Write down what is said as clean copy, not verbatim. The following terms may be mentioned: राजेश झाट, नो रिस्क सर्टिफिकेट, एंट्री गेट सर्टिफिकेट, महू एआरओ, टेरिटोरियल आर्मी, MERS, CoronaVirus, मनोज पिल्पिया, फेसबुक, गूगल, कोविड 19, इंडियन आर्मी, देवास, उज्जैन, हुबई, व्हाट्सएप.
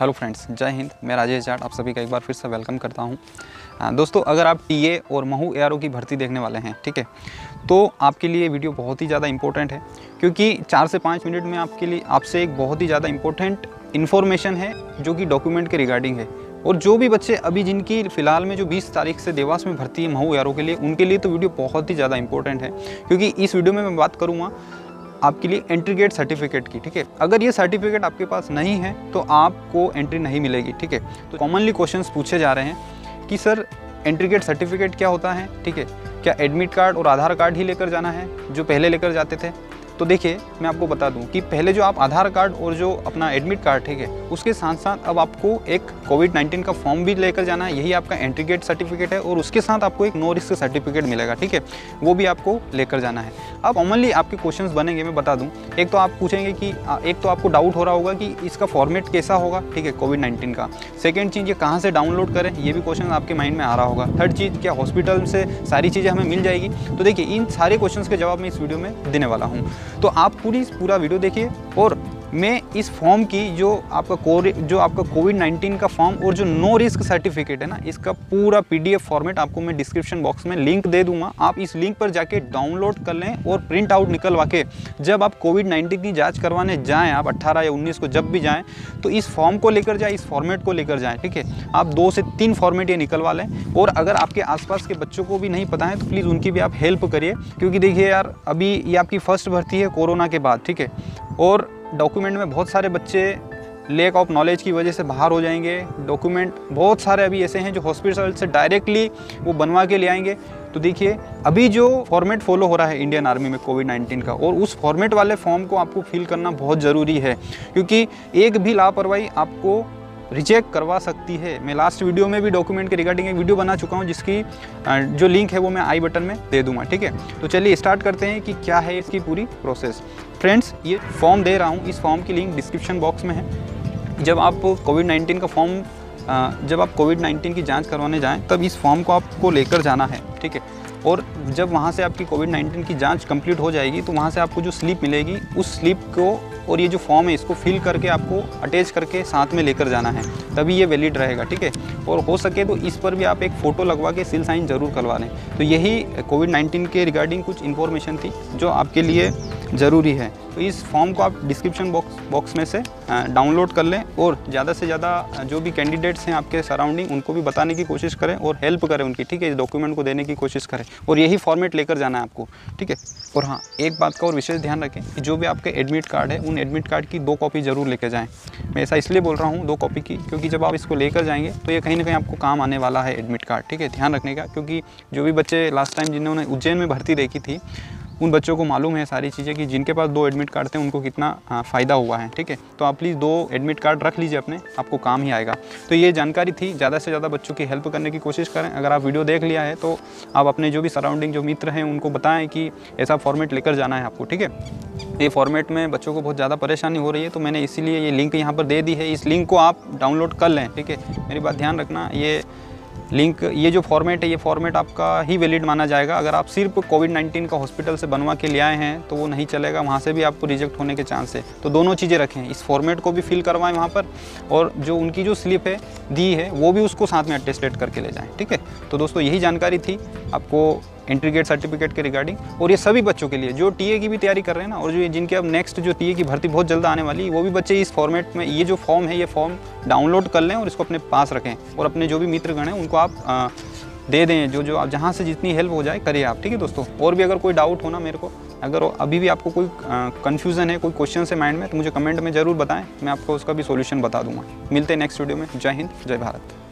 Hello friends, जय हिंद। मैं राजेश झाट आप सभी का एक बार फिर से वेलकम करता हूं। दोस्तों, अगर आप टीए और महू एआरओ की भर्ती देखने वाले हैं, ठीक है, तो आपके लिए वीडियो बहुत ही ज़्यादा इंपॉर्टेंट है, क्योंकि 4 से 5 मिनट में आपके लिए आपसे एक बहुत ही ज़्यादा इंपॉर्टेंट इन्फॉर्मेशन है जो कि डॉक्यूमेंट के रिगार्डिंग है। और जो भी बच्चे अभी जिनकी फ़िलहाल में जो 20 तारीख से देवास में भर्ती है महू एआरओ के लिए, उनके लिए तो वीडियो बहुत ही ज़्यादा इंपॉर्टेंट है, क्योंकि इस वीडियो में मैं बात करूँगा आपके लिए एंट्री गेट सर्टिफिकेट की। ठीक है, अगर ये सर्टिफिकेट आपके पास नहीं है तो आपको एंट्री नहीं मिलेगी। ठीक है, तो कॉमनली क्वेश्चंस पूछे जा रहे हैं कि सर एंट्री गेट सर्टिफिकेट क्या होता है, ठीक है, क्या एडमिट कार्ड और आधार कार्ड ही लेकर जाना है जो पहले लेकर जाते थे? तो देखिए, मैं आपको बता दूं कि पहले जो आप आधार कार्ड और जो अपना एडमिट कार्ड, ठीक है, उसके साथ साथ अब आपको एक कोविड 19 का फॉर्म भी लेकर जाना है। यही आपका एंट्री गेट सर्टिफिकेट है, और उसके साथ आपको एक नो रिस्क सर्टिफिकेट मिलेगा, ठीक है, वो भी आपको लेकर जाना है। अब कॉमनली आपके क्वेश्चंस बनेंगे, मैं बता दूँ। एक तो आप पूछेंगे कि एक तो आपको डाउट हो रहा होगा कि इसका फॉर्मेट कैसा होगा, ठीक है, कोविड-19 का। सेकेंड चीज़, ये कहाँ से डाउनलोड करें, ये भी क्वेश्चन आपके माइंड में आ रहा होगा। थर्ड चीज़, क्या हॉस्पिटल से सारी चीज़ें हमें मिल जाएगी? तो देखिए, इन सारे क्वेश्चन के जवाब मैं इस वीडियो में देने वाला हूँ, तो आप पूरा वीडियो देखिए। और मैं इस फॉर्म की जो आपका कोविड-19 का फॉर्म और जो नो रिस्क सर्टिफिकेट है ना, इसका पूरा पीडीएफ फॉर्मेट आपको मैं डिस्क्रिप्शन बॉक्स में लिंक दे दूंगा। आप इस लिंक पर जाके डाउनलोड कर लें और प्रिंट आउट निकलवा के जब आप कोविड-19 की जांच करवाने जाएं, आप 18 या 19 को जब भी जाएँ, तो इस फॉर्म को लेकर जाएँ, इस फॉर्मेट को लेकर जाएँ, ठीक है। आप 2 से 3 फॉर्मेट ये निकलवा लें। और अगर आपके आसपास के बच्चों को भी नहीं पता है तो प्लीज़ उनकी भी आप हेल्प करिए, क्योंकि देखिए यार, अभी ये आपकी फर्स्ट भर्ती है कोरोना के बाद, ठीक है, और डॉक्यूमेंट में बहुत सारे बच्चे लैक ऑफ नॉलेज की वजह से बाहर हो जाएंगे। डॉक्यूमेंट बहुत सारे अभी ऐसे हैं जो हॉस्पिटल से डायरेक्टली वो बनवा के ले आएंगे। तो देखिए, अभी जो फॉर्मेट फॉलो हो रहा है इंडियन आर्मी में कोविड-19 का, और उस फॉर्मेट वाले फॉर्म को आपको फिल करना बहुत ज़रूरी है, क्योंकि एक भी लापरवाही आपको रिजेक्ट करवा सकती है। मैं लास्ट वीडियो में भी डॉक्यूमेंट के रिगार्डिंग एक वीडियो बना चुका हूं, जिसकी जो लिंक है वो मैं आई बटन में दे दूंगा, ठीक है। तो चलिए स्टार्ट करते हैं कि क्या है इसकी पूरी प्रोसेस। फ्रेंड्स, ये फॉर्म दे रहा हूं, इस फॉर्म की लिंक डिस्क्रिप्शन बॉक्स में है। जब आप कोविड-19 की जाँच करवाने जाएँ, तब इस फॉर्म को आपको लेकर जाना है, ठीक है। और जब वहाँ से आपकी कोविड-19 की जाँच कम्प्लीट हो जाएगी, तो वहाँ से आपको जो स्लिप मिलेगी, उस स्लिप को और ये जो फॉर्म है इसको फिल करके आपको अटैच करके साथ में लेकर जाना है, तभी ये वैलिड रहेगा, ठीक है। और हो सके तो इस पर भी आप एक फ़ोटो लगवा के सील साइन ज़रूर करवा लें। तो यही कोविड-19 के रिगार्डिंग कुछ इन्फॉर्मेशन थी जो आपके लिए ज़रूरी है। तो इस फॉर्म को आप डिस्क्रिप्शन बॉक्स में से डाउनलोड कर लें, और ज़्यादा से ज़्यादा जो भी कैंडिडेट्स हैं आपके सराउंडिंग, उनको भी बताने की कोशिश करें और हेल्प करें उनकी, ठीक है। इस डॉक्यूमेंट को देने की कोशिश करें, और यही फॉर्मेट लेकर जाना है आपको, ठीक है। और हाँ, एक बात का और विशेष ध्यान रखें कि जो भी आपके एडमिट कार्ड है, उन एडमिट कार्ड की 2 कॉपी ज़रूर लेकर जाएँ। मैं ऐसा इसलिए बोल रहा हूँ 2 कॉपी की, क्योंकि जब आप इसको लेकर जाएंगे तो ये कहीं ना कहीं आपको काम आने वाला है एडमिट कार्ड, ठीक है, ध्यान रखने का। क्योंकि जो भी बच्चे लास्ट टाइम जिन्होंने उज्जैन में भर्ती देखी थी, उन बच्चों को मालूम है सारी चीज़ें कि जिनके पास 2 एडमिट कार्ड थे उनको कितना फ़ायदा हुआ है, ठीक है। तो आप प्लीज़ 2 एडमिट कार्ड रख लीजिए अपने, आपको काम ही आएगा। तो ये जानकारी थी, ज़्यादा से ज़्यादा बच्चों की हेल्प करने की कोशिश करें। अगर आप वीडियो देख लिया है तो आप अपने जो भी सराउंडिंग जो मित्र हैं उनको बताएं कि ऐसा फॉर्मेट लेकर जाना है आपको, ठीक है। ये फॉर्मेट में बच्चों को बहुत ज़्यादा परेशानी हो रही है, तो मैंने इसीलिए ये लिंक यहाँ पर दे दी है। इस लिंक को आप डाउनलोड कर लें, ठीक है। मेरी बात ध्यान रखना, ये लिंक, ये जो फॉर्मेट है, ये फॉर्मेट आपका ही वैलिड माना जाएगा। अगर आप सिर्फ कोविड-19 का हॉस्पिटल से बनवा के ले आए हैं तो वो नहीं चलेगा, वहाँ से भी आपको रिजेक्ट होने के चांस है। तो दोनों चीज़ें रखें, इस फॉर्मेट को भी फिल करवाएं वहाँ पर, और जो उनकी जो स्लिप है दी है वो भी उसको साथ में अटेस्टेड करके ले जाएँ, ठीक है। तो दोस्तों, यही जानकारी थी आपको एंट्री गेट सर्टिफिकेट के रिगार्डिंग, और ये सभी बच्चों के लिए जो टीए की भी तैयारी कर रहे हैं ना, और जो जिनके अब नेक्स्ट जो टीए की भर्ती बहुत जल्द आने वाली है, वो भी बच्चे इस फॉर्मेट में ये जो फॉर्म है ये फॉर्म डाउनलोड कर लें और इसको अपने पास रखें, और अपने जो भी मित्रगण हैं उनको आप दे दें, जो आप जहाँ से जितनी हेल्प हो जाए करिए आप, ठीक है दोस्तों। और भी अगर कोई डाउट होना मेरे को, अगर अभी भी आपको कोई कन्फ्यूज़न है, कोई क्वेश्चन है माइंड में, तो मुझे कमेंट में ज़रूर बताएँ, मैं आपको उसका भी सोल्यूशन बता दूँगा। मिलते हैं नेक्स्ट वीडियो में। जय हिंद, जय भारत।